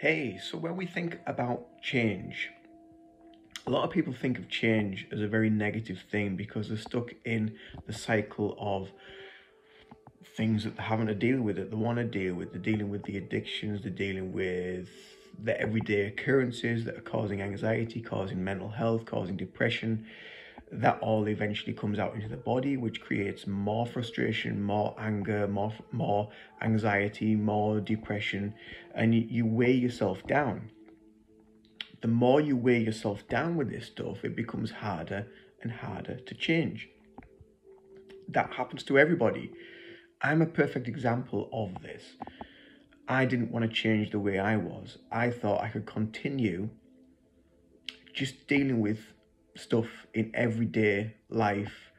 Hey, so when we think about change, a lot of people think of change as a very negative thing because they're stuck in the cycle of things that they're having to deal with, that they want to deal with. They're dealing with the addictions, they're dealing with the everyday occurrences that are causing anxiety, causing mental health, causing depression. That all eventually comes out into the body, which creates more frustration, more anger, more anxiety, more depression, and you weigh yourself down. The more you weigh yourself down with this stuff, it becomes harder and harder to change. That happens to everybody. I'm a perfect example of this. I didn't want to change the way I was. I thought I could continue just dealing with stuff in everyday life,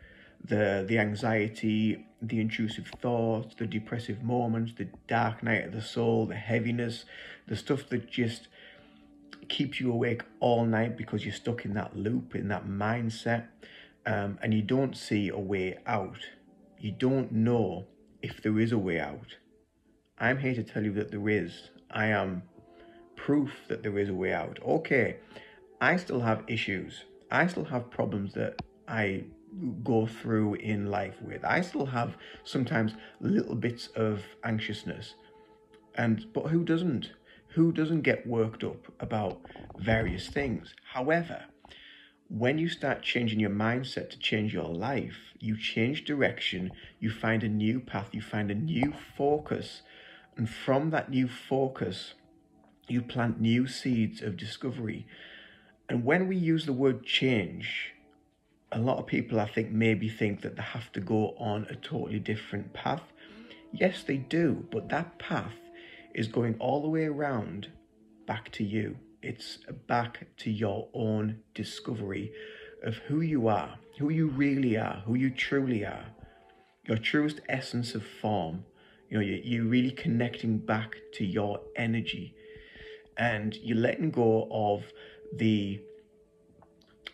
the anxiety, the intrusive thoughts, the depressive moments, the dark night of the soul, the heaviness, the stuff that just keeps you awake all night because you're stuck in that loop, in that mindset, and you don't see a way out. You don't know if there is a way out. I'm here to tell you that there is. I am proof that there is a way out. Okay, I still have issues. I still have problems that I go through in life with. I still have sometimes little bits of anxiousness. But who doesn't? Who doesn't get worked up about various things? However, when you start changing your mindset to change your life, you change direction, you find a new path, you find a new focus. And from that new focus, you plant new seeds of discovery. And when we use the word change, a lot of people, I think, maybe think that they have to go on a totally different path. Yes, they do, but that path is going all the way around back to you. It's back to your own discovery of who you are, who you really are, who you truly are, your truest essence of form. You know, you're really connecting back to your energy, and you're letting go of the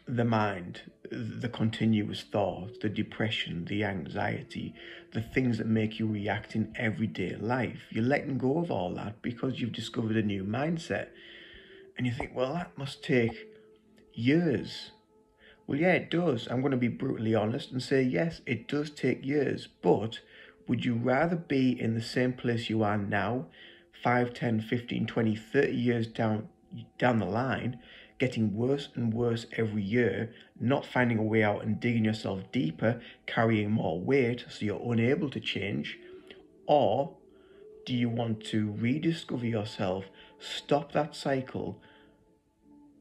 mind, the continuous thoughts, the depression, the anxiety, the things that make you react in everyday life. You're letting go of all that because you've discovered a new mindset. And you think, well, that must take years. Well, yeah, it does. I'm going to be brutally honest and say, yes, it does take years. But would you rather be in the same place you are now, 5, 10, 15, 20, 30 years down the line, getting worse and worse every year, not finding a way out and digging yourself deeper, carrying more weight so you're unable to change? Or do you want to rediscover yourself, stop that cycle,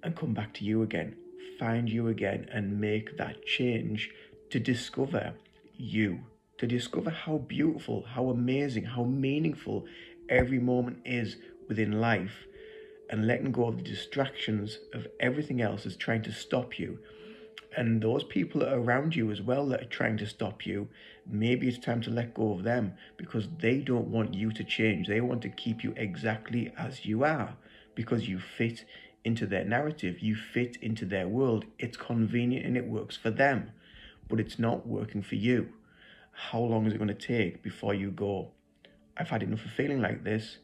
and come back to you again, find you again, and make that change to discover you, to discover how beautiful, how amazing, how meaningful every moment is within life? And letting go of the distractions of everything else is trying to stop you. And those people that are around you as well that are trying to stop you, maybe it's time to let go of them because they don't want you to change. They want to keep you exactly as you are because you fit into their narrative. You fit into their world. It's convenient and it works for them, but it's not working for you. How long is it going to take before you go, I've had enough of feeling like this.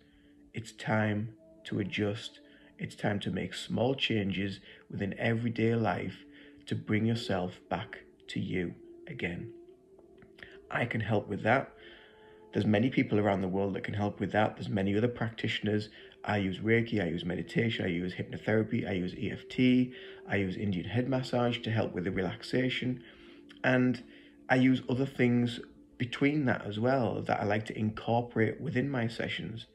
It's time to adjust. It's time to make small changes within everyday life to bring yourself back to you again. I can help with that. There's many people around the world that can help with that. There's many other practitioners. I use Reiki, I use meditation, I use hypnotherapy, I use EFT, I use Indian head massage to help with the relaxation. And I use other things between that as well that I like to incorporate within my sessions.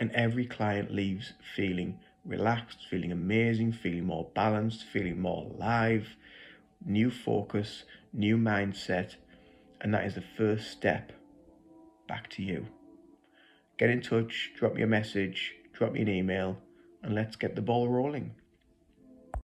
And every client leaves feeling relaxed, feeling amazing, feeling more balanced, feeling more alive, new focus, new mindset. And that is the first step back to you. Get in touch, drop me a message, drop me an email, and let's get the ball rolling.